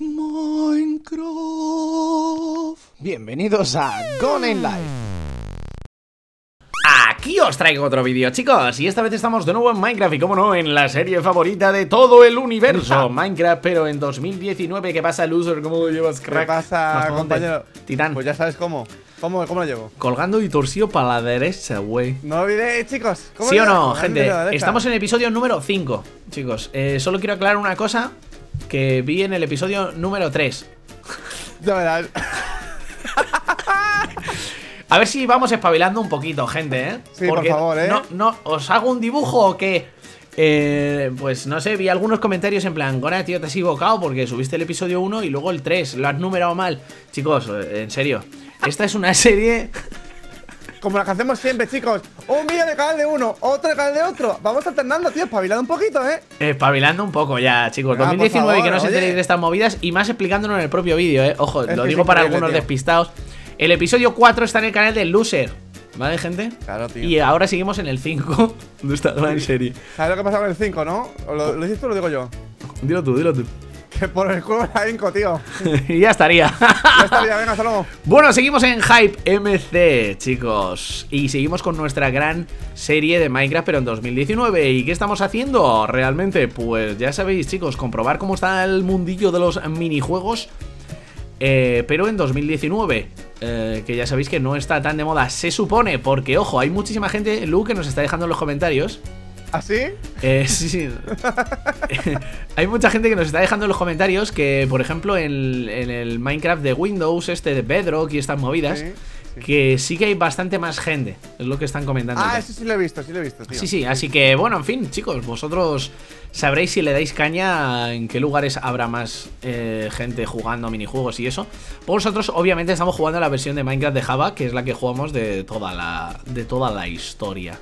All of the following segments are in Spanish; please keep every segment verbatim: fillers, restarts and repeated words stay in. Minecraft. Bienvenidos a Gone in Life. Aquí os traigo otro vídeo, chicos, y esta vez estamos de nuevo en Minecraft y, como no, en la serie favorita de todo el universo, Minecraft, pero en dos mil diecinueve. ¿Qué pasa, Loser? ¿Cómo lo llevas, crack? ¿Qué pasa, compañero? Titán. Pues ya sabes cómo. ¿Cómo, ¿Cómo lo llevo? Colgando y torcido para la derecha, güey. No olvidéis, chicos. ¿Cómo ¿Sí o no, gente? Estamos en el episodio número cinco, chicos. Eh, solo quiero aclarar una cosa que vi en el episodio número tres. Ya verás. A ver si vamos espabilando un poquito, gente, ¿eh? Sí, porque por favor, ¿eh? No, no, ¿os hago un dibujo o qué? Eh, pues no sé, vi algunos comentarios en plan: Gona, tío, te has equivocado porque subiste el episodio uno y luego el tres, lo has numerado mal. Chicos, en serio, esta es una serie... Como la que hacemos siempre, chicos. Un vídeo de canal de uno, otro de canal de otro. Vamos alternando, tío, espabilando un poquito, ¿eh? Espabilando un favor, un poco ya, chicos. Ah, dos mil diecinueve, favor, que no se enteréis de estas movidas. Y más explicándolo en el propio vídeo, ¿eh? Ojo, es lo digo para algunos, tío, despistados. El episodio cuatro está en el canal de Loser, ¿vale, gente? Claro, tío. Y ahora seguimos en el cinco de esta gran serie. ¿Sabes lo que pasa con el cinco, no? ¿Lo, lo dices tú o lo digo yo? Dilo tú, dilo tú. Que por el culo la hinco, tío. Y ya estaría. Ya estaría, venga, hasta luego. Bueno, seguimos en Hype M C, chicos. Y seguimos con nuestra gran serie de Minecraft, pero en dos mil diecinueve. ¿Y qué estamos haciendo realmente? Pues ya sabéis, chicos, comprobar cómo está el mundillo de los minijuegos. Eh, pero en dos mil diecinueve. Eh, que ya sabéis que no está tan de moda, se supone, porque, ojo, hay muchísima gente, Lu, que nos está dejando en los comentarios. ¿Ah, sí? Eh, sí, sí. Hay mucha gente que nos está dejando en los comentarios que, por ejemplo, en, en el Minecraft de Windows, este de Bedrock y estas movidas, sí, sí, que sí que hay bastante más gente, es lo que están comentando. Ah, eso sí lo he visto, sí lo he visto, tío. Sí, sí, así que, bueno, en fin, chicos, vosotros sabréis si le dais caña en qué lugares habrá más eh, gente jugando minijuegos y eso. Vosotros, obviamente, estamos jugando la versión de Minecraft de Java, que es la que jugamos de toda la, de toda la historia.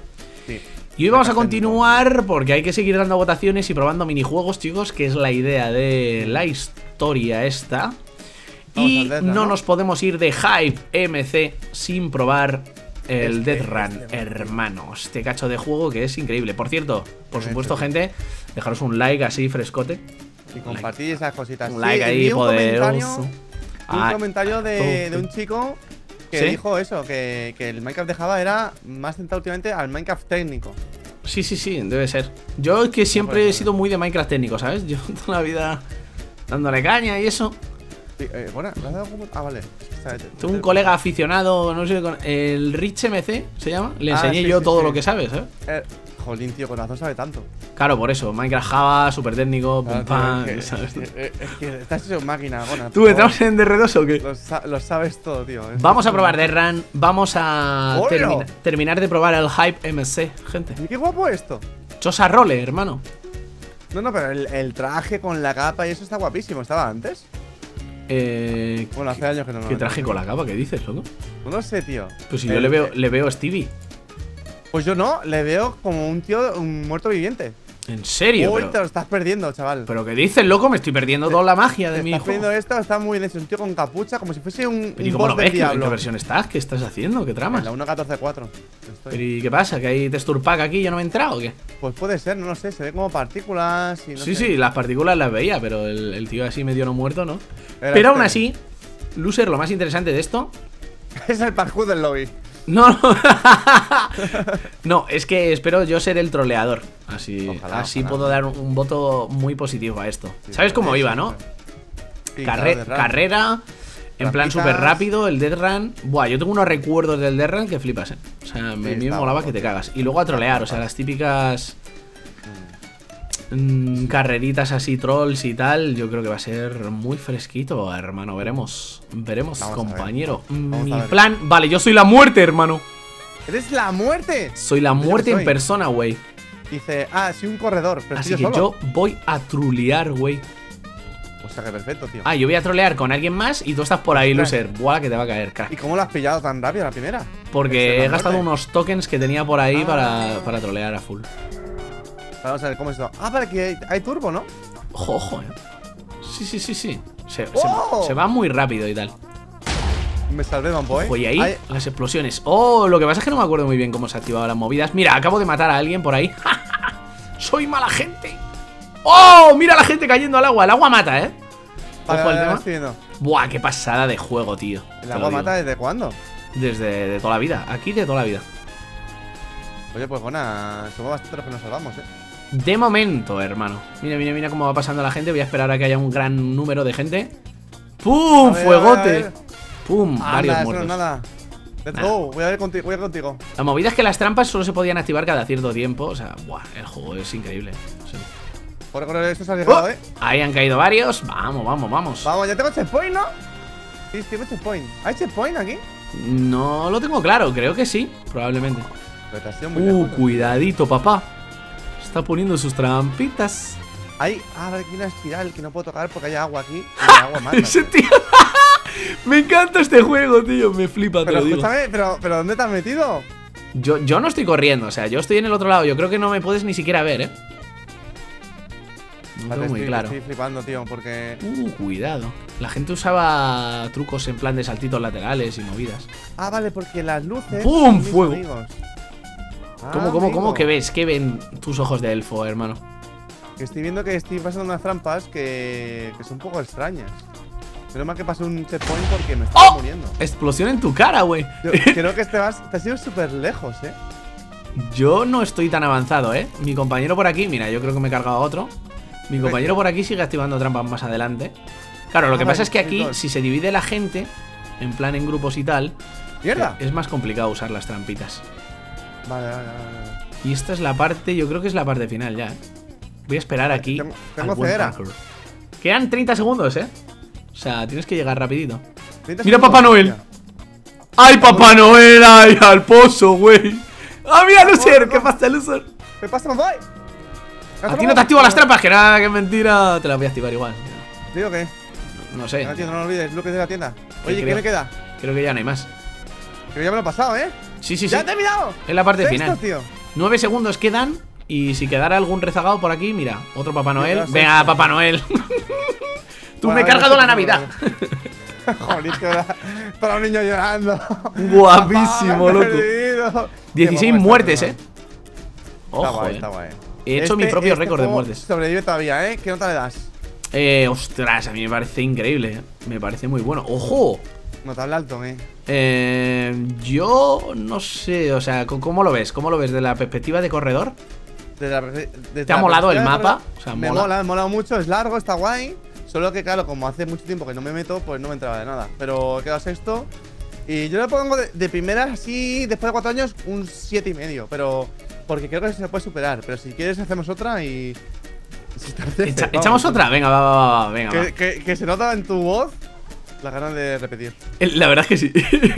Sí. Y hoy vamos a continuar porque hay que seguir dando votaciones y probando minijuegos, chicos, que es la idea de la historia esta. Y no nos podemos ir de Hype M C sin probar el Death Run, hermanos. Este cacho de juego que es increíble. Por cierto, por supuesto, gente, dejaros un like así frescote. Y compartid esas cositas. Un like ahí poderoso. Un comentario de un chico... que ¿Sí? dijo eso, que, que el Minecraft de Java era más centrado últimamente al Minecraft técnico. Sí, sí, sí, debe ser. Yo es que siempre no, no, no. he sido muy de Minecraft técnico, ¿sabes? Yo toda la vida dándole caña y eso. Sí, eh, bueno, ¿le has dado como? Ah, vale. Tengo un colega aficionado, no sé, el Rich M C se llama. Le enseñé ah, sí, yo sí, todo sí. lo que sabe, ¿sabes? Eh, jolín, tío, con razón sabe tanto. Claro, por eso. Minecraft Java, súper técnico, claro, pum, pam, es que, ¿sabes? Es que, es que estás hecho máquina, Gona. ¿Tú entramos en D R dos o qué? Lo, lo sabes todo, tío. Vamos a probar Death Run. Vamos a termi terminar de probar el Hype M C, gente. ¿Y qué guapo esto? Chosa Role, hermano. No, no, pero el, el traje con la capa y eso está guapísimo. ¿Estaba antes? Eh, bueno, hace años que no lo ¿Qué traje con la capa? ¿Qué dices, loco? No sé, tío. Pues si el, yo le veo, le veo a Stevie. Pues yo no, le veo como un tío, un muerto viviente. ¿En serio? Uy, pero... te lo estás perdiendo, chaval. ¿Pero qué dices, loco? Me estoy perdiendo te, toda la magia de mi hijo. Estás perdiendo esto, está muy bien. Es un tío con capucha, como si fuese un, pero un ¿y cómo lo ves? ¿Qué, ¿Qué versión estás? ¿Qué estás haciendo? ¿Qué tramas? La uno punto catorce punto cuatro. ¿Pero y qué pasa? ¿Que hay texture pack aquí y yo no me he entrado o qué? Pues puede ser, no lo sé. Se ven como partículas y no Sí, sé. sí, las partículas las veía, pero el, el tío así medio no muerto, ¿no? Era pero aún así, Loser, lo más interesante de esto… es el parkour del lobby. No, no. No, es que espero yo ser el troleador. Así, ojalá, así ojalá. puedo dar un, un voto muy positivo a esto. Sí, ¿sabes cómo iba, no? Sí, Carre claro, carrera, en plan súper rápido, el Death Run. Buah, yo tengo unos recuerdos del Death Run que flipas, ¿eh? O sea, sí, me, me molaba que te cagas. Y luego a trolear, o sea, las típicas mm, carreritas así, trolls y tal. Yo creo que va a ser muy fresquito, hermano. Veremos, veremos, Vamos compañero. Ver. Mi plan... Vale, yo soy la muerte, hermano. ¿Eres la muerte? Soy la muerte en persona, güey. Dice, ah, soy un corredor. Pero Así que solo. yo voy a trulear, güey. O sea, que perfecto, tío. Ah, yo voy a trolear con alguien más y tú estás por ahí, Loser. Buah, que te va a caer, crack. ¿Y cómo lo has pillado tan rápido la primera? Porque he gastado muerte. unos tokens que tenía por ahí ah, para, no. para trolear a full. Vamos a ver cómo es esto. Ah, para que hay turbo, ¿no? Ojo, ojo, eh. Sí, sí, sí, sí. Se, oh. se, se va muy rápido y tal. Me salvé, Mampo, eh. Ojo, y ahí Ay. las explosiones. Oh, lo que pasa es que no me acuerdo muy bien cómo se activaban las movidas. Mira, acabo de matar a alguien por ahí. ¡Soy mala gente! ¡Oh! Mira a la gente cayendo al agua. El agua mata, eh. Vale, Ojo vale, al tema. Buah, qué pasada de juego, tío. ¿El agua mata desde cuándo? Desde de toda la vida. Aquí de toda la vida. Oye, pues Gona, somos bastantes los que nos salvamos, eh. De momento, hermano. Mira, mira, mira cómo va pasando la gente. Voy a esperar a que haya un gran número de gente. ¡Pum! A ver, ¡fuegote! A ver, a ver. ¡Pum! Ah, varios nada, muertos. No, nada. Let's nada. go, voy a ir contigo, voy a ir contigo. La movida es que las trampas solo se podían activar cada cierto tiempo. O sea, buah, el juego es increíble. No sé. Corre, corre, esto se ha llegado, oh, eh. Ahí han caído varios. Vamos, vamos, vamos. Vamos, ya tengo checkpoint, ¿no? Sí, tengo checkpoint. ¿Hay checkpoint aquí? No lo tengo claro, creo que sí, probablemente. Muy uh, cuidadito, papá. Está poniendo sus trampitas. Hay, ah, vale, aquí hay una espiral que no puedo tocar porque hay agua aquí. Y agua mata, ese tío. Me encanta este juego, tío. Me flipa, pero, te lo escúchame, digo. Pero, pero ¿dónde te has metido? Yo, yo no estoy corriendo, o sea, yo estoy en el otro lado. Yo creo que no me puedes ni siquiera ver, eh. No vale, tengo muy estoy, claro. Estoy flipando, tío, porque. Uh, cuidado. La gente usaba trucos en plan de saltitos laterales y movidas. Ah, vale, porque las luces. ¡Pum! Fuego. Amigos. ¿Cómo, ah, cómo, amigo. cómo? ¿Qué ves? ¿Qué ven tus ojos de elfo, hermano? Estoy viendo que estoy pasando unas trampas que, que son un poco extrañas. Pero más que pasé un checkpoint porque me estaba oh, muriendo. Explosión en tu cara, güey. Creo que te, vas, te has ido súper lejos, eh. Yo no estoy tan avanzado, eh. Mi compañero por aquí, mira, yo creo que me he cargado a otro. Mi compañero por aquí sigue activando trampas más adelante. Claro, lo que ah, pasa vale, es que aquí, si se divide la gente, en plan en grupos y tal, ¡mierda! Es más complicado usar las trampitas. Vale, vale, vale. Y esta es la parte, yo creo que es la parte final ya, eh. Voy a esperar aquí. Tengo, tengo al cedera. Quedan treinta segundos, eh. O sea, tienes que llegar rapidito. Mira Papá Noel. Mira. ¡Ay, Papá Noel! ¡Ay, al pozo, güey! ¡Ah, mira, Loser! ¿Qué pasa, Loser? ¿Qué pasa, papá? A ti no te activo las trampas, que nada, que mentira. Te las voy a activar igual. ¿Te digo qué? No, no sé. No, tío, no lo olvides, lo que es de la tienda. Oye, ¿qué me queda? Creo que ya no hay más. Creo que ya me lo he pasado, ¿eh? Sí, sí, sí. ¡Ya te he mirado! Es la parte final. Nueve segundos quedan. Y si quedara algún rezagado por aquí, mira, otro Papá Noel. Venga, Papá Noel. Tú me he cargado la Navidad. Joder, para un niño llorando. Guapísimo, loco. dieciséis muertes, eh. Ojo, está guay. He hecho este, mi propio este récord de muertes. Sobrevive todavía, ¿eh? ¿Qué nota le das? Eh, ostras, a mí me parece increíble, ¿eh? Me parece muy bueno. ¡Ojo! Nota al alto, ¿eh? Eh. Yo no sé, o sea, ¿cómo lo ves? ¿Cómo lo ves? ¿De la perspectiva de corredor? De la, de, de ¿Te ha molado el mapa? O sea, me mola. mola, me mola mucho, es largo, está guay. Solo que, claro, como hace mucho tiempo que no me meto, pues no me entraba de nada. Pero he quedado sexto. Y yo le pongo de, de primera, así, después de cuatro años, un siete y medio. Pero. Porque creo que se puede superar. Pero si quieres hacemos otra y... Si tarde, Echa, vamos, ¿Echamos otra? Venga, va, va, va, venga que, va. Que, que se nota en tu voz las ganas de repetir. La verdad es que sí.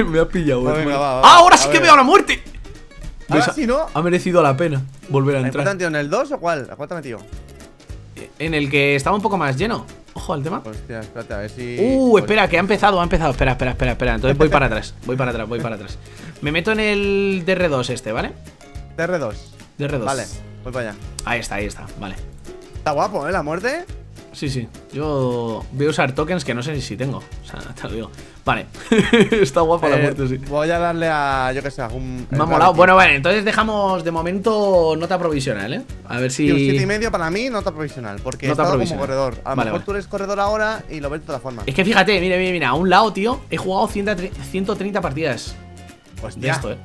Me ha pillado. Va, venga, va, va, ¡Ah, ahora sí que veo la muerte! Ahora pues sí, ¿no? Ha merecido la pena volver a entrar. ¿En el dos o cuál? ¿A cuál te ha metido? En el que estaba un poco más lleno. Ojo al tema. Hostia, espérate, a ver si... Uh, espera, que ha empezado, ha empezado. Espera, espera, espera, espera. Entonces voy para atrás. Voy para atrás, voy para atrás. Me meto en el D R dos este, ¿vale? D R dos. D R dos. Vale, voy para allá. Ahí está, ahí está, vale. Está guapo, ¿eh? La muerte. Sí, sí. Yo voy a usar tokens que no sé si tengo. O sea, te lo digo. Vale. Está guapa eh, la muerte, sí. Voy a darle a, yo qué sé, algún... Me ha molado. Bueno, vale, entonces dejamos de momento nota provisional, ¿eh? A ver si... Un siete y medio para mí, nota provisional. Porque he estado como corredor. A lo vale, mejor vale. tú eres corredor ahora y lo ves de todas formas. Es que fíjate, mira, mira, mira. A un lado, tío, he jugado ciento treinta partidas. Hostia. De esto, ¿eh?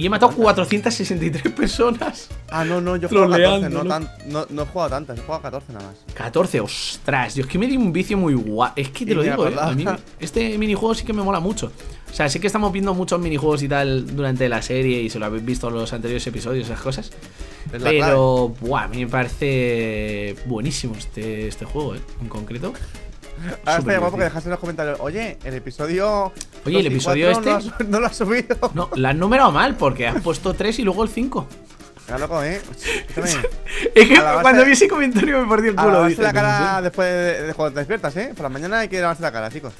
Y he matado cuatrocientas sesenta y tres personas. Ah, no, no, yo he jugado catorce, no, tan, no, no he jugado tantas, he jugado catorce nada más. catorce, ostras, yo es que me di un vicio muy guay. Es que te y lo digo, eh, a mí, este minijuego sí que me mola mucho. O sea, sí que estamos viendo muchos minijuegos y tal durante la serie y se lo habéis visto en los anteriores episodios, esas cosas. Es Pero, buah, a mí me parece buenísimo este, este juego, eh, en concreto. Ahora está guapo que dejas en los comentarios. Oye, el episodio. Oye, el episodio este. No, no lo has subido. No, lo has numerado mal porque has puesto tres y luego el cinco. Era loco, eh. Es que cuando vi ese comentario me partí el culo. Lavarse la cara después de cuando te despiertas, eh. Por la mañana hay que lavarse la cara, chicos.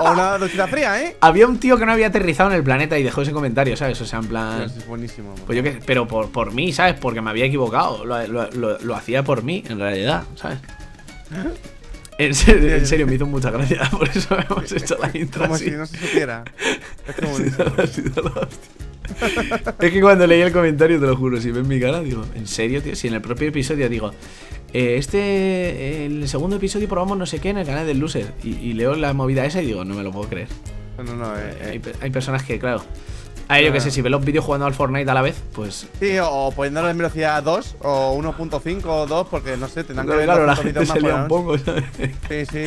O una duchita fría, eh. Había un tío que no había aterrizado en el planeta y dejó ese comentario, ¿sabes? O sea, en plan. Es buenísimo. Pues yo que, pero por, por mí, ¿sabes? Porque me había equivocado. Lo, lo, lo, lo hacía por mí, en realidad, ¿sabes? En serio, en serio, me hizo mucha gracia. Por eso hemos hecho la intro. Como así. Si no se supiera. Es como si no, si no, Es que cuando leí el comentario, te lo juro, si ven mi cara, digo, ¿en serio, tío? Si en el propio episodio digo, eh, este, en el segundo episodio probamos no sé qué en el canal del Loser. Y, y leo la movida esa y digo, no me lo puedo creer. No, no, eh, eh. Hay, hay personas que, claro. Ah, yo qué sé, si ve los vídeos jugando al Fortnite a la vez, pues... Sí, o poniéndolo en velocidad dos, o uno punto cinco, o dos, porque, no sé, tendrán que ver... Claro, la gente se lía un poco, ¿sabes? Sí, sí,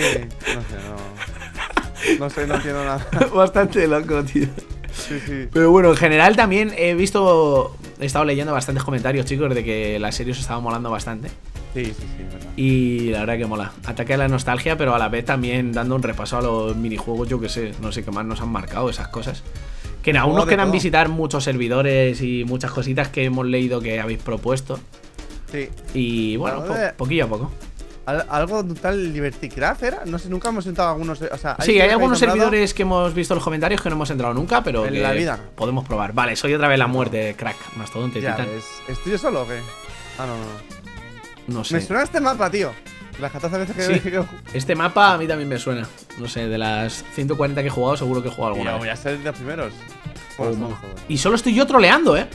no sé, no... No sé, no entiendo nada. Bastante loco, tío. Sí, sí. Pero bueno, en general también he visto... He estado leyendo bastantes comentarios, chicos, de que la serie os estaba molando bastante. Sí, sí, sí, verdad. Y la verdad que mola. Ataque a la nostalgia, pero a la vez también dando un repaso a los minijuegos, yo qué sé, no sé qué más nos han marcado, esas cosas. Que aún nos quedan visitar muchos servidores y muchas cositas que hemos leído que habéis propuesto. Sí. Y bueno, po de... poquillo a poco. Al algo tal Libertycraft era. No sé, nunca hemos entrado a algunos. O sea, ¿hay sí, hay algunos servidores que hemos visto en los comentarios que no hemos entrado nunca, pero en que la vida podemos probar. Vale, soy otra vez la muerte, crack. Mastodonte, Titan. Es... ¿Estoy yo solo o qué? Ah, no, no. No sé. Me suena este mapa, tío. Las catorce veces que, sí. que, que Este mapa a mí también me suena. No sé, de las ciento cuarenta que he jugado, seguro que he jugado alguna. Yo voy a ser de los primeros. Oh, no. Y solo estoy yo troleando, ¿eh?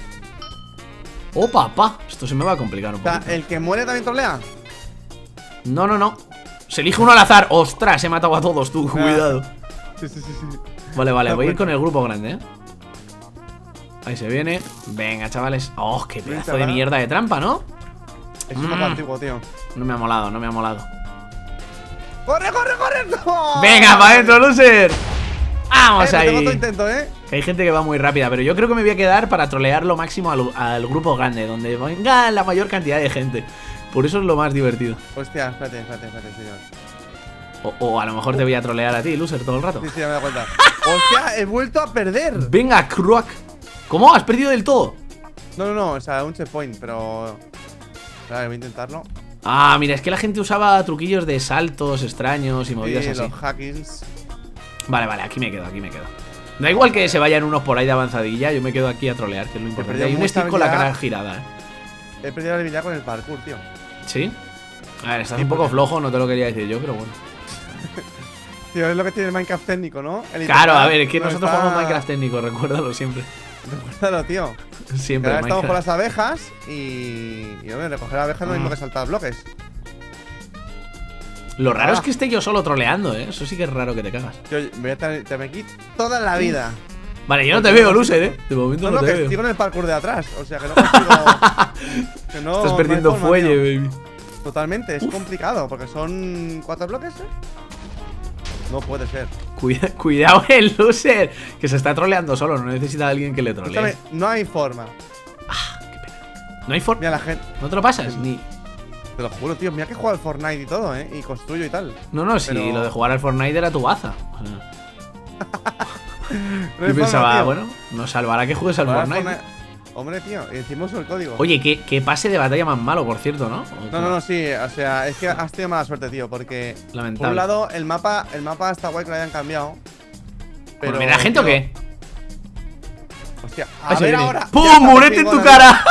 Oh, papá. Esto se me va a complicar un poco. ¿El que muere también trolea? No, no, no. Se elige uno al azar. Ostras, he matado a todos, tú. Ah. Cuidado. Sí, sí, sí, sí. Vale, vale, voy a ir con el grupo grande, ¿eh? Ahí se viene. Venga, chavales. Oh, qué pedazo sí, de mierda de trampa, ¿no? Es un mm. antiguo, tío. No me ha molado, no me ha molado. ¡Corre, corre, corre! ¡No! ¡Venga, para adentro, Loser! ¡Vamos eh, ahí! Tengo otro intento, ¿eh? Hay gente que va muy rápida, pero yo creo que me voy a quedar para trolear lo máximo al, al grupo grande, donde venga la mayor cantidad de gente. Por eso es lo más divertido. Hostia, espérate, espérate, espérate, señor. O, o a lo mejor uh. te voy a trolear a ti, Loser, todo el rato. Sí, sí, ya me da cuenta. ¡Hostia, he vuelto a perder! Venga, crack. ¿Cómo? ¿Has perdido del todo? No, no, no, o sea, un checkpoint, pero... Claro, voy a intentarlo. Ah, mira, es que la gente usaba truquillos de saltos extraños y movidas sí, así. Los hackings. Vale, vale, aquí me quedo, aquí me quedo. Da igual que se vayan unos por ahí de avanzadilla, yo me quedo aquí a trolear, que es lo importante. Hay un stick con la cara girada. He perdido la habilidad con el parkour, tío. ¿Sí? A ver, estás sí, un poco flojo, no te lo quería decir yo, pero bueno. Tío, es lo que tiene el Minecraft técnico, ¿no? El claro, a ver, es que no nosotros está... jugamos Minecraft técnico, recuérdalo siempre. Recuérdalo, tío. Siempre. Ahora estamos con las abejas y. Y hombre, recoger abejas mm. no hay más que saltar bloques. Lo raro ah. es que esté yo solo troleando, eh. Eso sí que es raro que te cagas. Yo voy a tener, te me quito toda la vida. Vale, yo no te veo, Loser, eh. De momento no, no, no te que veo. Estoy con el parkour de atrás. O sea que no consigo. que no, Estás perdiendo no forma, fuelle, tío. Baby. Totalmente, es Uf. complicado porque son cuatro bloques, eh. No puede ser. Cuida, cuidado el Loser, que se está troleando solo, no necesita a alguien que le trolee. Escúchame, no hay forma. Ah, qué pena. No hay forma. Mira la gente. No te lo pasas, sí. ni. Te lo juro, tío. Mira que juega al Fortnite y todo, eh. Y construyo y tal. No, no, Pero... si lo de jugar al Fortnite era tu baza. O sea... no Yo pensaba, forma, bueno, nos salvará que juegues al Fortnite. Fortnite. Hombre, tío, decimos el código. Oye, que, que pase de batalla más malo, por cierto, ¿no? No, no, no, sí, o sea, es que has tenido mala suerte, tío, porque... Lamentable. Por un lado, el mapa, el mapa está guay que lo hayan cambiado. ¿Pero me da gente tío, o qué? Hostia, a Ay, ver ahora. ¡Pum! ¡Murete en tu cara!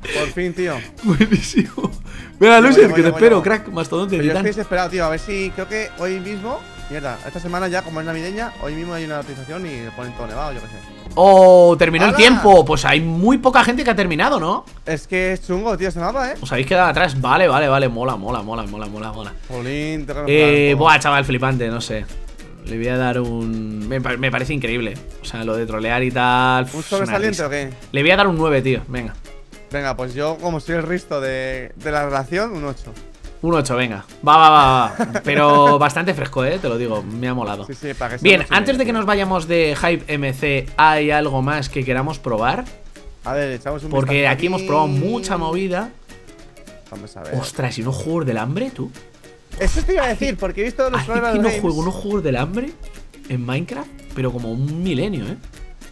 Por fin, tío. Buenísimo. Mira, Loser, que voy, te voy, espero, voy. Crack, mastodonte. Yo estoy desesperado, tío, a ver si... Creo que hoy mismo... Mierda, esta semana ya, como es navideña, hoy mismo hay una notificación y le ponen todo nevado, yo qué sé. ¡Oh! Terminó ¡Hala! El tiempo. Pues hay muy poca gente que ha terminado, ¿no? Es que es chungo, tío, ese mapa, ¿eh? Os habéis quedado atrás. Vale, vale, vale. Mola, mola, mola, mola, mola, mola. Polín, te eh, buah, chaval, flipante, no sé. Le voy a dar un... Me, me parece increíble. O sea, lo de trolear y tal. ¿Un sobresaliente o qué? Le voy a dar un nueve, tío. Venga. Venga, pues yo, como soy el resto de, de la relación, un ocho. Un ocho, venga. Va, va, va, va. Pero bastante fresco, eh, te lo digo. Me ha molado. Sí, sí, para que Bien, antes de que nos vayamos de Hype M C, ¿hay algo más que queramos probar? A ver, echamos un Porque aquí, aquí hemos probado mucha movida. Vamos a ver. Ostras, ¿y unos juegos del hambre, tú? Eso te iba a decir, porque he visto los Survival Games. No juego unos juegos del hambre en Minecraft, pero como un milenio, eh.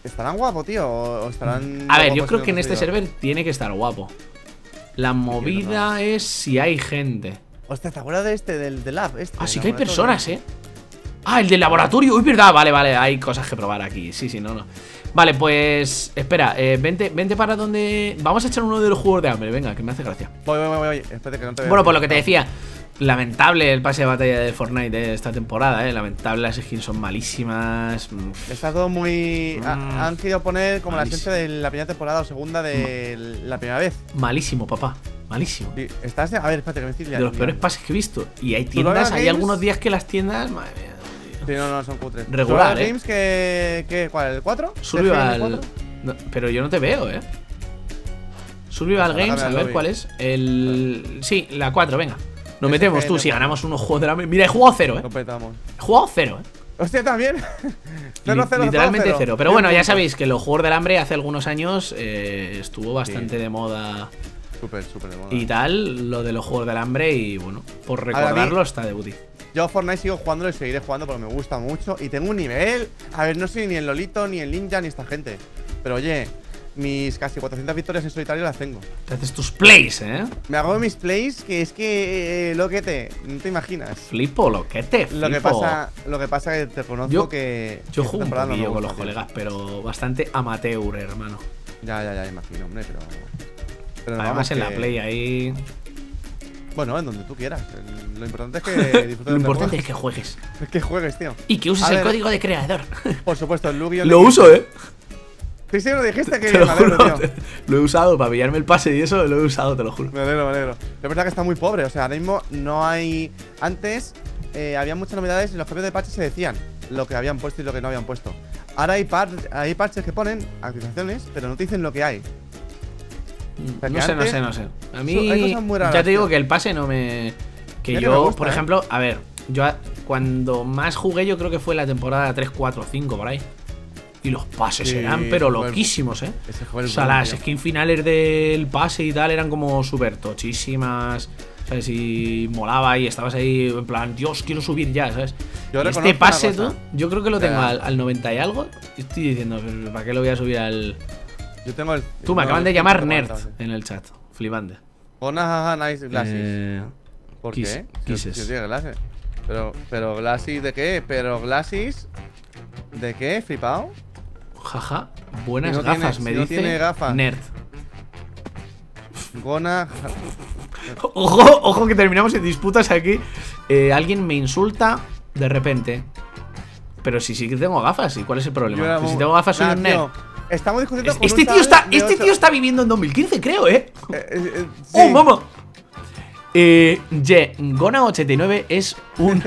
¿Estarán guapo, tío? ¿O estarán a ver, yo creo que en este server tiene que estar guapo. La movida no, no. es si hay gente. Hostia, ¿te acuerdas de este, del, del lab? Este, ah, sí que hay personas, eh. Ah, el del laboratorio. Uy, verdad. Vale, vale, hay cosas que probar aquí. Sí, sí, no, no. Vale, pues. Espera, eh, vente, vente para donde. Vamos a echar uno de los juegos de hambre. Venga, que me hace gracia. Voy, voy, voy. voy. Espérate que no te voy a... Bueno, pues lo que te decía. Lamentable el pase de batalla de Fortnite de esta temporada, ¿eh? Lamentable, las skins son malísimas. Está todo muy... Mm. Ha, han querido poner como malísimo. La esencia de la primera temporada o segunda de Ma la primera vez. Malísimo, papá. Malísimo. Sí, estás... A ver, espérate que me estoy liando. De los peores pases que he visto. Y hay tiendas, hay algunos días que las tiendas... Madre mía. Sí, no, no, son cutres. Regular, ¿eh? Games que, que, ¿cuál? ¿El cuatro? Survival... ¿El cuatro? No, pero yo no te veo, ¿eh? Survival Games, a ver, a ver cuál es. El... Sí, la cuatro, venga. Nos metemos, tú, si ganamos unos juegos de la... Mira, he jugado cero, ¿eh? Lo petamos. He jugado cero, ¿eh? Hostia, también. cero, cero, literalmente cero. cero. Pero bueno, ya sabéis que los juegos del hambre hace algunos años eh, estuvo bastante sí. de moda. Súper, súper de moda. Y tal, lo de los juegos del hambre y bueno, por recordarlo mí, está de booty. Yo Fortnite sigo jugándolo y seguiré jugando porque me gusta mucho. Y tengo un nivel... A ver, no soy ni el Lolito, ni el Ninja, ni esta gente. Pero oye... Mis casi cuatrocientas victorias en solitario las tengo. Te haces tus plays, ¿eh? Me hago mis plays, que es que, eh, loquete, no te imaginas. Flipo, loquete, flipo. Lo que pasa, lo que pasa que te conozco yo, que... Yo juego un poquillo no con los colegas, pero bastante amateur, hermano. Ya, ya, ya, imagino, hombre, pero... pero además en que... la play ahí... Bueno, en donde tú quieras. Lo importante es que disfrutes. Lo importante es que juegues. Es que juegues, tío. Y que uses A el ver, código de creador. Por supuesto, el Lugio... Lo uso, ¿eh? Sí, sí, lo dijiste que... Te lo, me alegro, juro, tío. Te, lo he usado para pillarme el pase y eso, lo he usado, te lo juro. Me alegro, me alegro. La verdad que está muy pobre, o sea, ahora mismo no hay... Antes eh, había muchas novedades y los cambios de parches se decían lo que habían puesto y lo que no habían puesto. Ahora hay, par... hay parches que ponen actualizaciones, pero no te dicen lo que hay. O sea, no que sé, antes... no sé, no sé. A mí... Hay cosas muy raras, ya te digo tío. Que el pase no me... Que ya yo, me gusta, por eh. ejemplo, a ver, yo cuando más jugué yo creo que fue la temporada tres, cuatro, cinco, por ahí. Y los pases sí, eran pero loquísimos, ¿eh? O sea, las skins finales del pase y tal eran como súper tochísimas, ¿sabes? Y molaba y estabas ahí en plan, Dios, quiero subir ya, ¿sabes? Yo este pase, tú, yo creo que lo tengo al, al noventa y algo. Estoy diciendo, ¿para qué lo voy a subir al...? Yo tengo el... Tú, me acaban de llamar nerd en el chat, flipante. Gona nice glasses. Eh, ¿Por kiss, qué? Kisses. Si, si tiene glasses. Pero, pero glasses ¿de qué? Pero glasses... ¿De qué? ¿Flipado? Jaja, buenas no gafas, tiene, me no dice tiene gafas. Nerd. Gona. Ojo, ojo que terminamos en disputas aquí. Eh, alguien me insulta de repente. Pero si sí que tengo gafas, ¿y cuál es el problema? Era, si tengo gafas soy nah, un nerd. Tío, estamos discutiendo. Es, con este un tío está, este tío está viviendo en dos mil quince, creo, ¿eh? eh, eh sí. ¡Oh, vamos! Eh, yeah. Gona ochenta y nueve es un...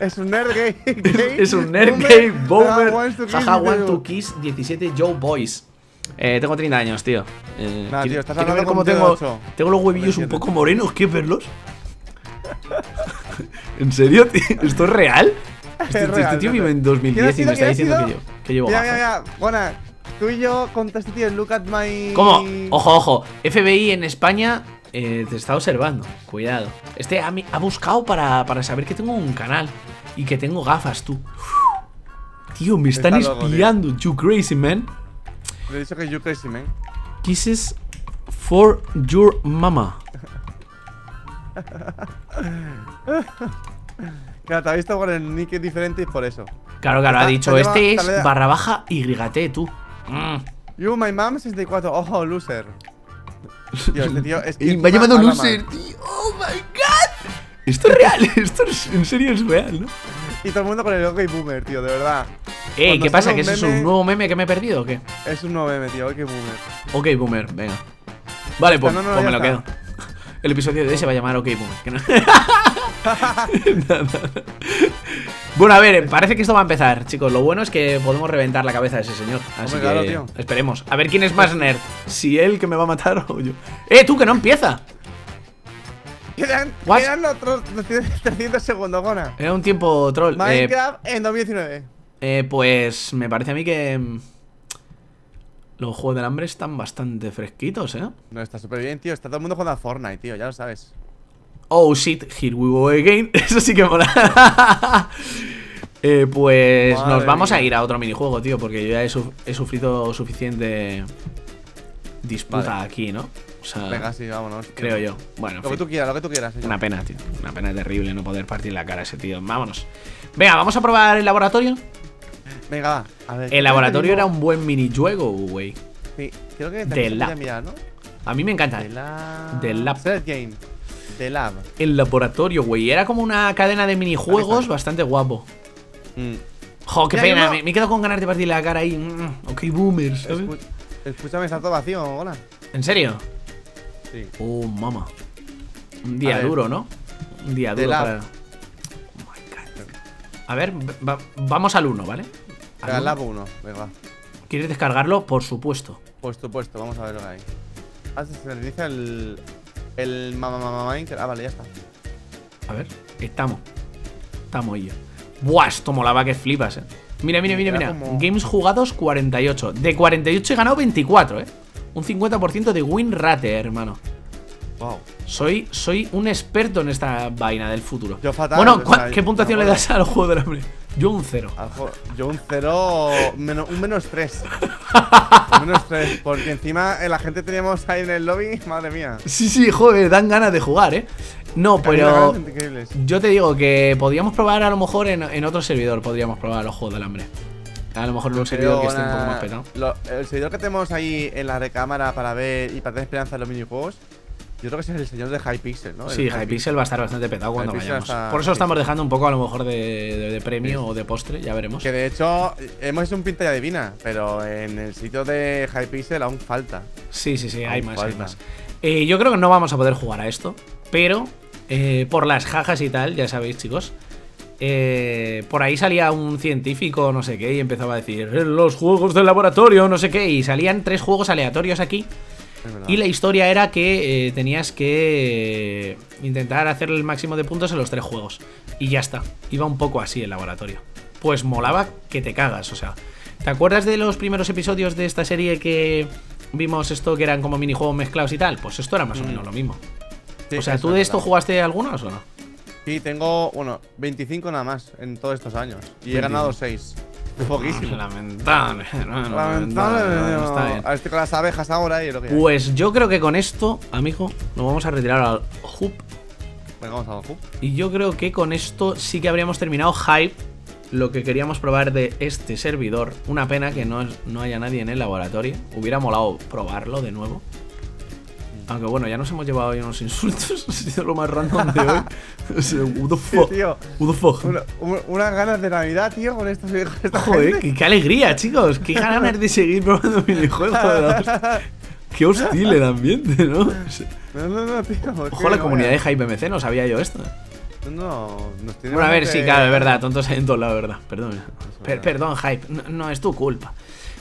es un nerd gay. gay es un nerd boomer, gay boomer. Jaja, want to kiss diecisiete Joe Boys. Eh, tengo treinta años, tío. Eh, nah, tío, estás hablando como tengo, tengo los huevillos un poco morenos, ¿qué verlos? ¿En serio, tío? ¿Esto es real? Este, es real, este tío vive en dos mil diez y me está diciendo que yo, que llevo mira, mira, mira. Gona, tú y yo contaste, tío, look at my... ¿Cómo? Ojo, ojo. F B I en España... Eh, te está observando, cuidado. Este ha, ha buscado para, para saber que tengo un canal y que tengo gafas, tú. Uf, tío, me están está espiando loco, you crazy man. Le he dicho que you crazy man. Kisses for your mama. Claro, te ha visto con el nick diferente y por eso. Claro, claro, está, ha dicho este lleva, es barra baja Y G T, tú. mm. You, my mom, sesenta y cuatro, ojo, loser. Tío, este tío es que y me ha llamado Loser, tío. Oh my god. Esto es real, esto es, en serio es real, ¿no? Y todo el mundo con el OK Boomer, tío, de verdad. Ey, cuando ¿qué pasa? ¿Que meme... eso es un nuevo meme que me he perdido o qué? Es un nuevo meme, tío, OK Boomer. OK Boomer, venga. Vale, pues, no, no, pues me lo quedo. El episodio de hoy se va a llamar OK Boomer. Que no... no, no. Bueno, a ver, parece que esto va a empezar, chicos. Lo bueno es que podemos reventar la cabeza de ese señor. Así Hombre, claro, que tío. Esperemos. A ver quién es más nerd. Si él que me va a matar o yo. ¡Eh, tú que no empieza! Quedan, quedan otros trescientos segundos, Gona. Era un tiempo troll. Minecraft eh, en dos mil diecinueve. Eh, pues me parece a mí que... Los juegos del hambre están bastante fresquitos, ¿eh? No, está súper bien, tío. Está todo el mundo jugando a Fortnite, tío. Ya lo sabes. Oh shit, here we go again. Eso sí que mola. eh, pues Madre nos vamos mía. a ir a otro minijuego, tío. Porque yo ya he, su he sufrido suficiente disputa vale. aquí, ¿no? O sea, venga, sí, vámonos. Tío. Creo yo. Bueno, lo que tú quieras, lo que tú quieras. Señor. Una pena, tío. Una pena terrible no poder partir la cara a ese tío. Vámonos. Venga, vamos a probar el laboratorio. Venga, va. A ver, el laboratorio era un buen minijuego, güey. Sí, creo que te mirar, ¿no? A mí me encanta. Del lab. Del lab. Game. The Lab. El laboratorio, güey. Era como una cadena de minijuegos bastante guapo. Mm. Jo, qué pena. No. Me, me quedo con ganas de partir la cara ahí. Mm, ok, boomers, ¿sabes? Escu Escúchame, está todo vacío, hola. ¿En serio? Sí. Oh, mamá. Un día duro, ¿no? Un día duro para... Oh, my God. A ver, va, vamos al uno, ¿vale? Al lab uno, venga. ¿Quieres descargarlo? Por supuesto. Por supuesto, vamos a ver lo que hay. Ah, se reinicia el... El mamá, mamá, Minecraft. Ah, vale, ya está. A ver, estamos. Estamos ellos. Buah, esto molaba que flipas, eh. Mira, mira, mira, mira. Como... Games jugados cuarenta y ocho. De cuarenta y ocho he ganado veinticuatro, eh. Un cincuenta por ciento de win rate, hermano. Wow. Soy, soy un experto en esta vaina del futuro. Yo fatal. Bueno, yo ¿qué puntuación no le das al juego del hambre? Yo un cero. Yo un cero. Menos, un menos tres. Un menos tres. Porque encima la gente teníamos ahí en el lobby. Madre mía. Sí, sí, joder, dan ganas de jugar, eh. No, pero yo te digo que podríamos probar a lo mejor en, en otro servidor. Podríamos probar los juegos del hambre. A lo mejor en un servidor que esté un poco más petado. Lo, el servidor que tenemos ahí en la recámara para ver y para tener esperanza en los minijuegos. Yo creo que ese es el señor de Hypixel, ¿no? Sí, Hypixel, Hypixel va a estar bastante petado cuando Hypixel vayamos. Está... Por eso estamos dejando un poco a lo mejor de, de, de premio sí. o de postre, ya veremos. Que de hecho hemos hecho un pinta ya divina, pero en el sitio de Hypixel aún falta. Sí, sí, sí, aún hay más, falta. hay más. Eh, yo creo que no vamos a poder jugar a esto, pero eh, por las jajas y tal, ya sabéis, chicos. Eh, por ahí salía un científico, no sé qué, y empezaba a decir los juegos del laboratorio, no sé qué, y salían tres juegos aleatorios aquí. Y la historia era que eh, tenías que eh, intentar hacer el máximo de puntos en los tres juegos. Y ya está, iba un poco así el laboratorio. Pues molaba que te cagas, o sea. ¿Te acuerdas de los primeros episodios de esta serie que vimos esto que eran como minijuegos mezclados y tal? Pues esto era más mm. o menos lo mismo. Sí, o sea, ¿tú de esto verdad. jugaste algunos o no? Sí, tengo, bueno, veinticinco nada más en todos estos años. Y veinticinco. He ganado seis. Poquísimo. Lamentable, no, no, lamentable. No, no está bien. A ver, estoy con las abejas ahora y lo que hay. Pues yo creo que con esto, amigo, nos vamos a retirar al hub. Venga, vamos al hub. Y yo creo que con esto sí que habríamos terminado Hype, lo que queríamos probar de este servidor. Una pena que no, no haya nadie en el laboratorio. Hubiera molado probarlo de nuevo. Aunque bueno, ya nos hemos llevado hoy unos insultos. Ha sido lo más random de hoy. O sea, what the fuck. Sí, tío, what the fuck. Una, una, unas ganas de Navidad, tío, con estos videojuegos. Joder, qué, qué alegría, chicos. Qué ganas de seguir probando videojuegos. Qué hostil el ambiente, ¿no? O sea, no, no, no, tío. Ojo, la no comunidad de Hype M C, no sabía yo esto. No, nos tiene. Bueno, a ver, que... sí, claro, es verdad. Tontos hay en todos lados, verdad. Perdón. Per perdón, Hype. No, no, es tu culpa.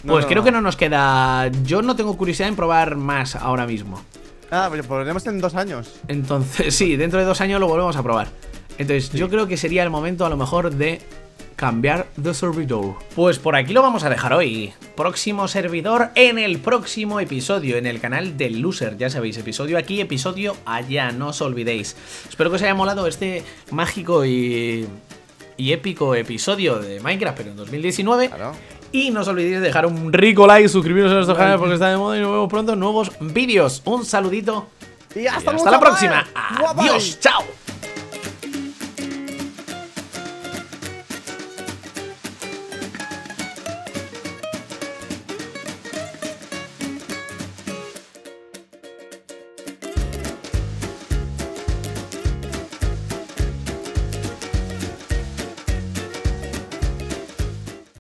Pues no, creo no. que no nos queda. Yo no tengo curiosidad en probar más ahora mismo. Ah, pero volveremos en dos años. Entonces, sí, dentro de dos años lo volvemos a probar. Entonces, sí. yo creo que sería el momento a lo mejor de cambiar de servidor. Pues por aquí lo vamos a dejar hoy. Próximo servidor en el próximo episodio, en el canal del Loser. Ya sabéis, episodio aquí, episodio allá, no os olvidéis. Espero que os haya molado este mágico y, y épico episodio de Minecraft, pero en dos mil diecinueve... Claro. Y no os olvidéis de dejar un rico like, suscribiros a nuestro canal porque está de moda y nos vemos pronto en nuevos vídeos. Un saludito y hasta, y hasta la próxima. Adiós, chao.